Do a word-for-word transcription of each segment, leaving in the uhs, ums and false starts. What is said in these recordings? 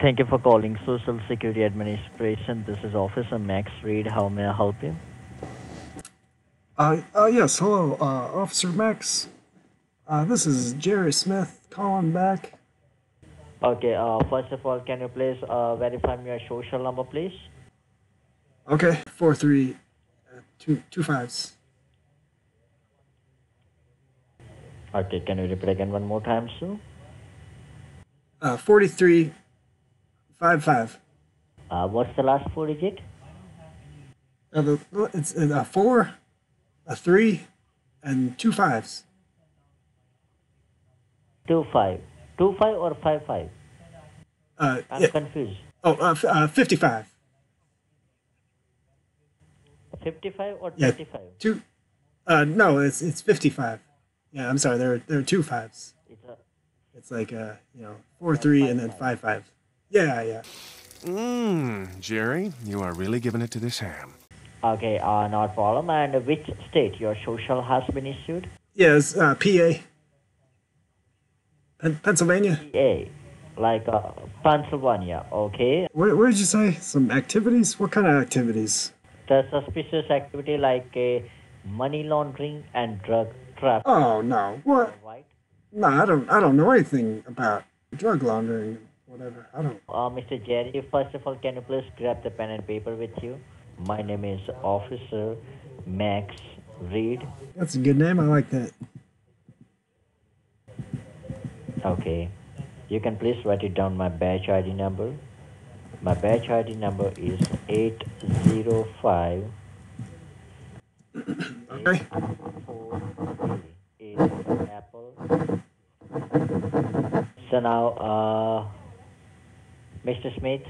Thank you for calling Social Security Administration. This is Officer Max Reed. How may I help you? Uh, uh yes, hello, uh, Officer Max. Uh, this is Jerry Smith calling back. Okay, uh, first of all, can you please uh, verify your social number, please? Okay, four three, uh, two two fives. Okay, can you repeat again one more time, sir? Uh, forty-three, five five. Uh, what's the last four digit? Uh, the, it's a four, a three, and two fives. Two five. Two five or five five? Uh, I'm yeah. confused. Oh, uh, f uh, fifty-five. Fifty-five or yeah, thirty-five? Two. Uh, no, it's it's fifty-five. Yeah, I'm sorry. There are there are two fives. It's a. It's like uh, you know, four three and then five five. Yeah, yeah. Mmm, Jerry, you are really giving it to this ham. Okay, uh, not a problem. And which state your social has been issued? Yes, uh, P A. Pennsylvania? P A, like uh, Pennsylvania, okay. Where, where did you say? Some activities? What kind of activities? The suspicious activity like uh, money laundering and drug trafficking. Oh, no. What? Right? No, I don't, I don't know anything about drug laundering, whatever. I don't. Uh, Mister Jerry, first of all, can you please grab the pen and paper with you? My name is Officer Max Reed. That's a good name. I like that. Okay, you can please write it down, my badge I D number. My badge I D number is eight zero five. Okay. It's Apple. So now, uh, Mister Smith?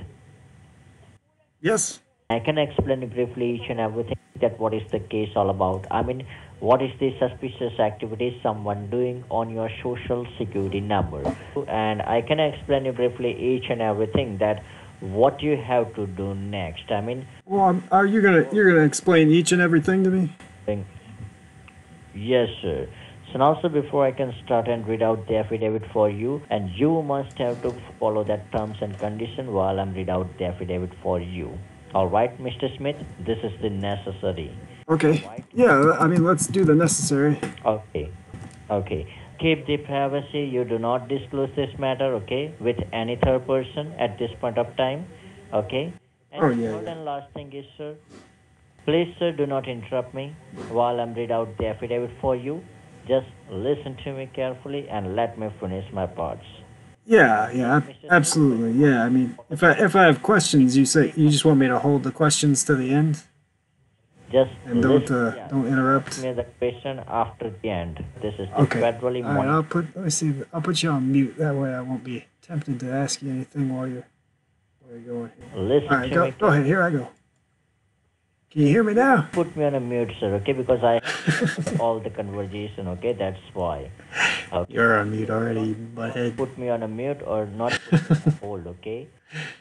Yes? I can explain briefly each and everything that what is the case all about. I mean, what is the suspicious activity someone doing on your social security number? And I can explain you briefly each and everything that what you have to do next. I mean, well, are you gonna you're gonna explain each and everything to me? Yes, sir. So now, sir, before I can start and read out the affidavit for you, and you must have to follow that terms and condition while I'm read out the affidavit for you. All right, Mister Smith, this is the necessary. Okay. Yeah, I mean, let's do the necessary. Okay. Okay. Keep the privacy. You do not disclose this matter, okay, with any third person at this point of time, okay? And oh, yeah, third yeah. and last thing is, sir, please, sir, do not interrupt me while I'm read out the affidavit for you. Just listen to me carefully and let me finish my parts. Yeah, yeah, absolutely. Yeah, I mean, if I if I have questions, you say you just want me to hold the questions to the end. Just and don't uh, yeah. don't interrupt. Ask me the question after the end. This is okay. Federally All right, I'll put let me see. I'll put you on mute. That way, I won't be tempted to ask you anything while you're while you're going. Listen All right, to go, me. Go ahead. Here I go. Can you hear me now? Put me on a mute, sir. Okay, because I all the conversation. Okay, that's why. Okay. You're on mute already, butthead. Put me on a mute or not put me on hold. Okay.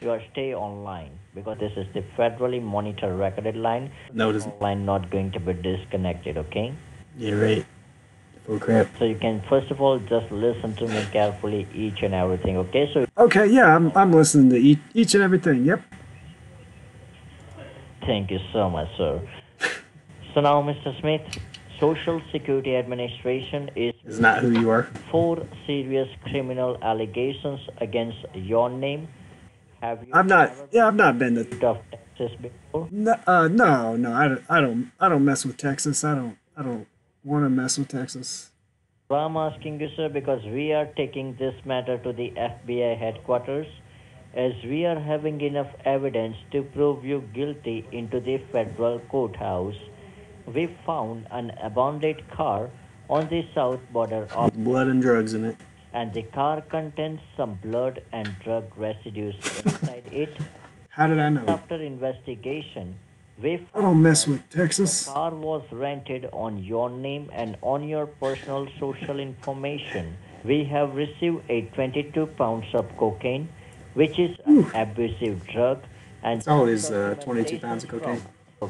You are stay online because this is the federally monitored recorded line. No, it isn't. Line not going to be disconnected, okay? Yeah, right. Full crap. So you can first of all just listen to me carefully, each and everything, okay? So okay, yeah, I'm I'm listening to each each and everything. Yep. Thank you so much, sir. So now, Mister Smith, Social Security Administration is is not who you are. Four serious criminal allegations against your name. Have you I'm not. Yeah, I've not been to Texas before. No, uh, no, no. I don't. I don't. I don't mess with Texas. I don't. I don't want to mess with Texas. Well, I'm asking you, sir, because we are taking this matter to the F B I headquarters, as we are having enough evidence to prove you guilty into the federal courthouse. We found an abandoned car on the south border of blood and drugs in it. And the car contains some blood and drug residues inside it. How did I know? After investigation, we found I don't mess with Texas. The car was rented on your name and on your personal social information. We have received a twenty-two pounds of cocaine, which is Ooh. an abusive drug, and it's always uh, twenty-two pounds of cocaine.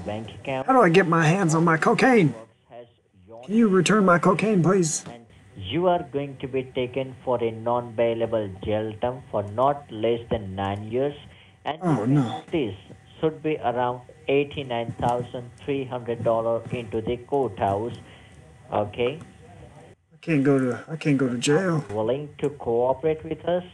Bank account. How do I get my hands on my cocaine? Has your Can you return my cocaine, please? And you are going to be taken for a non-bailable jail term for not less than nine years. And oh, no. This should be around eighty-nine thousand three hundred dollars into the courthouse. Okay. I can't go to. I can't go to jail. Willing to cooperate with us?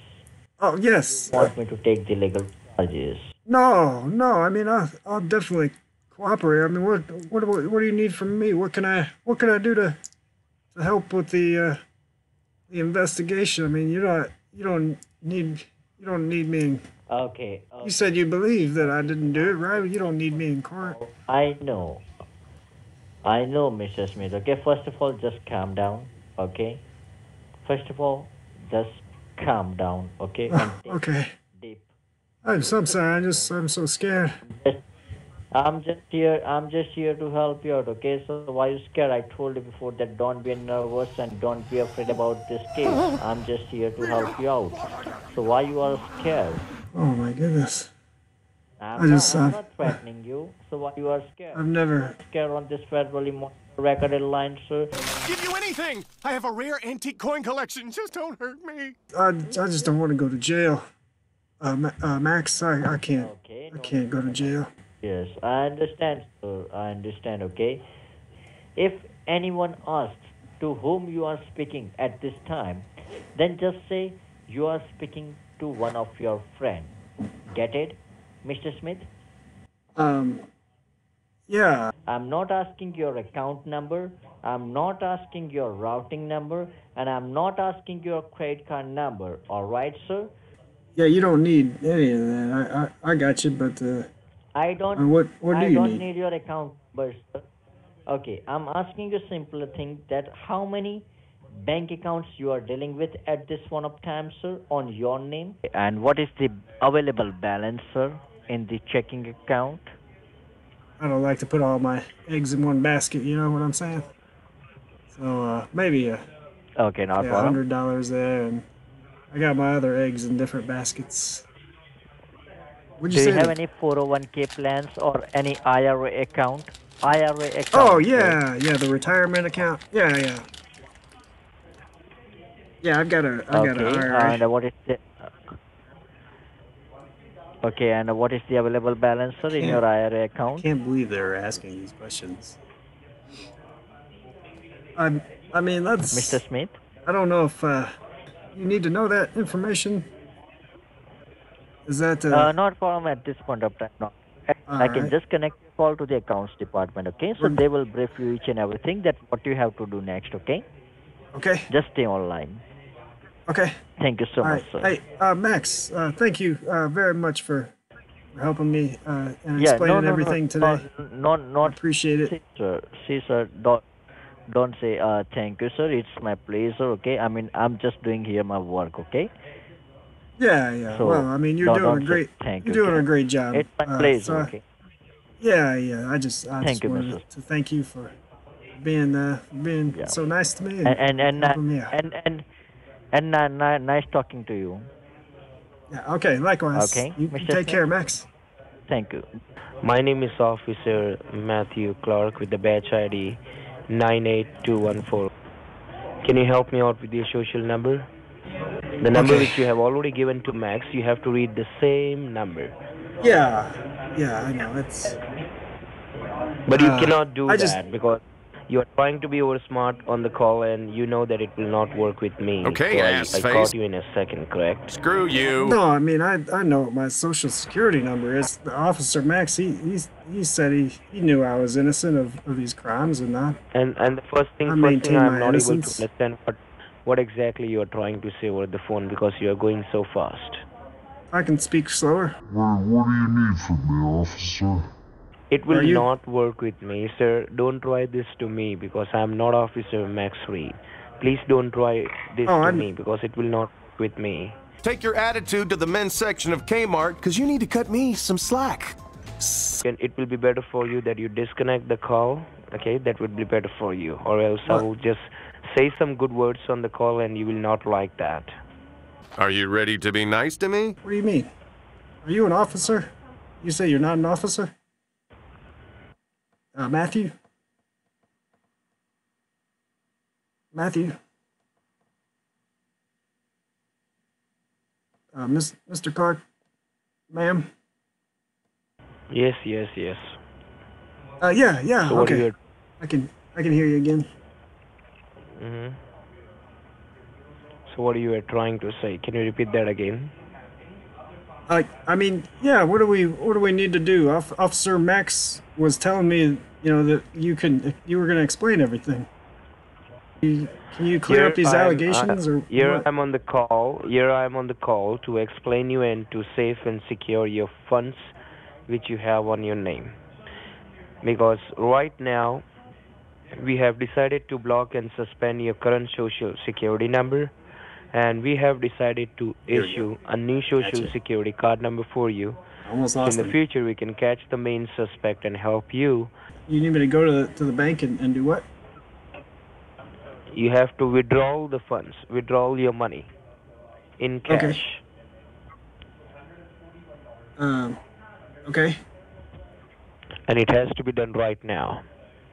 Oh yes. You want me to take the legal charges? No, no. I mean, I, I'll definitely cooperate. I mean, what, what, what do you need from me? What can I, what can I do to, to help with the, uh, the investigation? I mean, you don't, you don't need, you don't need me. In, okay, okay. You said you believe that I didn't do it, right? You don't need me in court. I know. I know, Mister Smith. Okay, first of all, just calm down. Okay. First of all, just calm down. Okay. Oh, and okay. Deep. I'm so sorry. I just I'm so scared. I'm just here. I'm just here to help you out. Okay. So why are you scared? I told you before that don't be nervous and don't be afraid about this case. I'm just here to help you out. So why you are scared? Oh my goodness. I'm, I just, not, I'm uh, not threatening you, so why you are scared? I've never... scared on this federally recorded line, sir. Give you anything! I have a rare antique coin collection, just don't hurt me. I, I just don't want to go to jail. Uh, uh, Max, I, I can't, okay, I can't go to jail. Yes, I understand, sir, I understand, okay? If anyone asks to whom you are speaking at this time, then just say you are speaking to one of your friends. Get it? Mister Smith? Um, yeah. I'm not asking your account number. I'm not asking your routing number. And I'm not asking your credit card number. All right, sir? Yeah, you don't need any of that. I, I, I got you, but... Uh, I don't... Uh, what, what do I you don't need? need your account number, sir. Okay, I'm asking you a simple thing that how many bank accounts you are dealing with at this one of time, sir, on your name? And what is the available balance, sir, in the checking account? I don't like to put all my eggs in one basket, you know what I'm saying? So uh, maybe a, okay, not yeah, one hundred dollars there, and I got my other eggs in different baskets. Would you Do say you have that? Any four oh one K plans or any I R A account? I R A account. Oh, yeah, right? Yeah, the retirement account. Yeah, yeah. Yeah, I've got a, I've okay, got an I R A. And what is the, okay, and what is the available balance, sir, in your I R A account? I can't believe they're asking these questions. I, I mean, that's... Mister Smith? I don't know if uh, you need to know that information. Is that... Uh, uh, not for me at this point of time, no. I right. can just connect the call to the accounts department, okay? So We're... they will brief you each and everything that what you have to do next, okay? Okay. Just stay online. Okay. Thank you so All much, right. sir. Hey, uh, Max, uh, thank you uh, very much for helping me uh, and yeah, explaining no, no, everything no, today. No, no, I appreciate it. See, sir, see, sir don't, don't say uh, thank you, sir. It's my pleasure, okay? I mean, I'm just doing here my work, okay? Yeah, yeah. So, well, I mean, you're doing a great thank you're you, doing sir. a great job. It's my uh, pleasure, so I, okay? Yeah, yeah. I just, I thank just you, wanted Mister to thank you for... Being uh, being yeah. so nice to me, and and and and, and, and, and uh, nice talking to you. Yeah. Okay. Likewise. Okay. You, you take care, Max. Thank you. My name is Officer Matthew Clark with the badge I D nine eight two one four. Can you help me out with your social number? The number okay. which you have already given to Max. You have to read the same number. Yeah. Yeah. I know it's. But uh, you cannot do I that just, because. You are trying to be over smart on the call, and you know that it will not work with me. Okay, so ass I, I face. caught you in a second, correct? Screw you. No, I mean, I I know what my social security number is. The Officer Max, he he's, he said he, he knew I was innocent of, of these crimes and not. And and the first thing, I first thing I'm not innocence. able to understand what, what exactly you are trying to say over the phone because you are going so fast. I can speak slower. Well, what do you need from me, officer? It will not work with me, sir. Don't try this to me because I'm not Officer Max Reed. Please don't try this oh, to I'm... me because it will not work with me. Take your attitude to the men's section of Kmart because you need to cut me some slack. It will be better for you that you disconnect the call. Okay, that would be better for you. Or else what? I will just say some good words on the call and you will not like that. Are you ready to be nice to me? What do you mean? Are you an officer? You say you're not an officer? Uh, Matthew? Matthew. Uh, Miss, Mister Clark, ma'am? Yes, yes, yes. Uh, yeah, yeah, so okay. Your... I can I can hear you again. Mm-hmm. So what are you trying to say? Can you repeat that again? I, I mean, yeah, what do we what do we need to do? Officer Max was telling me, you know, that you can you were going to explain everything. Can you clear here up these I'm, allegations? Uh, or here what? I'm on the call. Here I'm on the call to explain you and to safe and secure your funds, which you have on your name. Because right now, we have decided to block and suspend your current social security number, and we have decided to here issue a new social gotcha. security card number for you. Almost In awesome. the future, we can catch the main suspect and help you. You need me to go to the, to the bank and, and do what? You have to withdraw the funds, withdraw your money in cash. Okay. Um, okay. And it has to be done right now.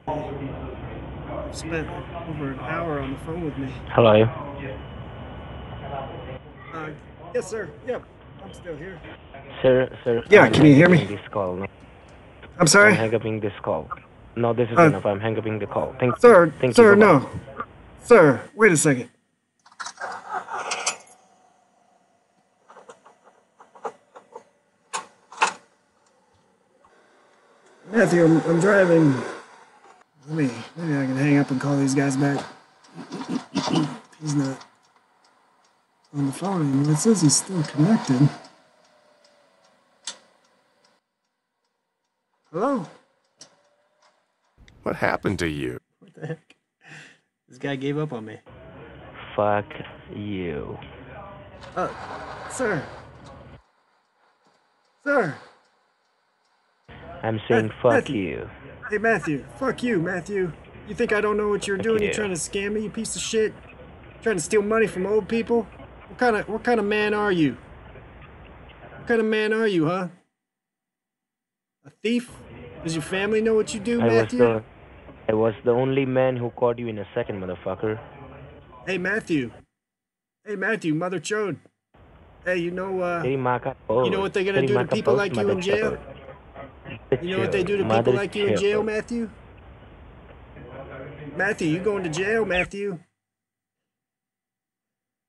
I spent over an hour on the phone with me. Hello. Uh, yes, sir. Yep, I'm still here. Sir, sir. Yeah, I'm can you hear me? This call. I'm sorry? I'm hang-upping this call. No, this is uh, enough. I'm hang-upping the call. Thank sir, you. Thank sir, you no. Much. Sir, wait a second. Matthew, I'm, I'm driving. Let me, maybe I can hang up and call these guys back. He's not on the phone anymore. It says he's still connected. Hello? What happened to you? What the heck? This guy gave up on me. Fuck you. Uh, sir. Sir. I'm saying Ma fuck Matthew. you. Hey, Matthew. Fuck you, Matthew. You think I don't know what you're fuck doing? You. You're trying to scam me, you piece of shit? Trying to steal money from old people? What kind of, what kind of man are you? What kind of man are you, huh? A thief? Does your family know what you do, I Matthew? I was the only man who caught you in a second, motherfucker. Hey, Matthew. Hey, Matthew, Mother Chode. Hey, you know, uh, you know what they're gonna do to people like you in jail? You know what they do to people like you in jail, Matthew? Matthew, you going to jail, Matthew?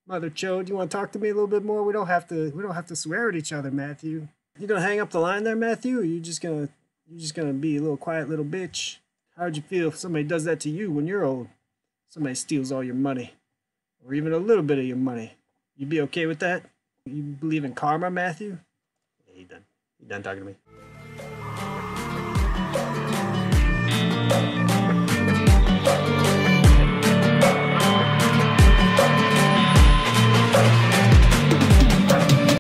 Mother Chode, you want to talk to me a little bit more? We don't have to. We don't have to swear at each other, Matthew. You gonna hang up the line there, Matthew? Or you just gonna, you just gonna be a little quiet little bitch? How'd you feel if somebody does that to you when you're old? Somebody steals all your money, or even a little bit of your money. You'd be okay with that? You believe in karma, Matthew? Yeah, he done. He done talking to me.